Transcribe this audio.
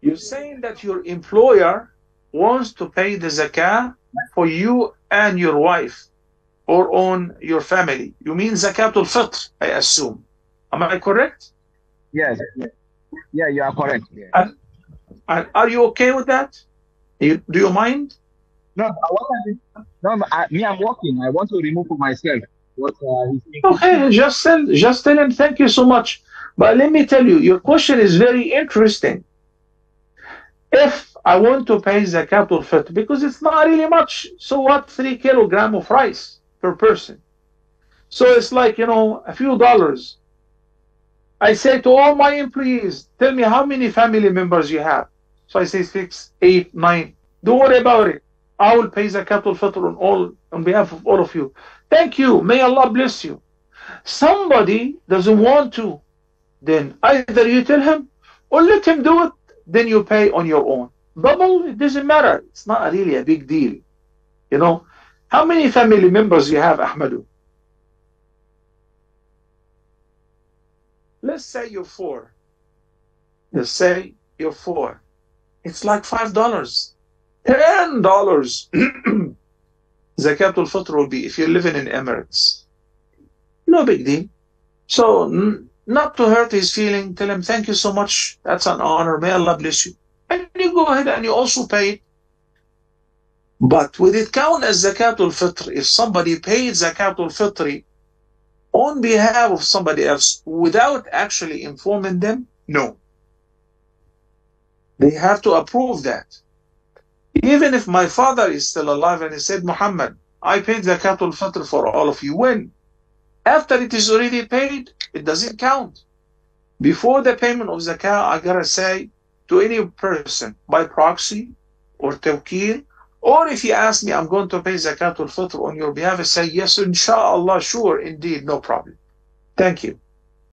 You're saying that your employer wants to pay the zakah for you and your wife or on your family. You mean zakat al-fitr, I assume. Am I correct? Yes. Yeah, you are correct. Yeah. And are you okay with that? Do you mind? No, I'm working. I want to remove for myself. What, okay, Justin, and thank you so much. But let me tell you, your question is very interesting. If I want to pay zakat al-fitr, because it's not really much, so what, 3 kilograms of rice per person? So it's like, you know, a few dollars. I say to all my employees, tell me how many family members you have. So I say 6, 8, 9. Don't worry about it. I will pay zakat al-fitr on behalf of all of you. Thank you. May Allah bless you. Somebody doesn't want to. Then either you tell him or let him do it. Then you pay on your own. Double, it doesn't matter. It's not really a big deal. You know, how many family members you have, Ahmadu? Let's say you're 4. Let's say you're 4. It's like $5. $10. Zakat al-Fitr will be if you're living in Emirates. No big deal. So, not to hurt his feeling, tell him, thank you so much. That's an honor. May Allah bless you. And you go ahead and you also pay it. But would it count as zakat al-Fitr if somebody paid zakat al-Fitr on behalf of somebody else without actually informing them? No. They have to approve that. Even if my father is still alive and he said, Muhammad, I paid zakat al-Fitr for all of you. When? After it is already paid, it doesn't count. Before the payment of zakah, I gotta say to any person by proxy or tawkeel, or if you ask me, I'm going to pay zakat al-Fitr on your behalf, I say, yes, inshallah, sure, indeed, no problem. Thank you.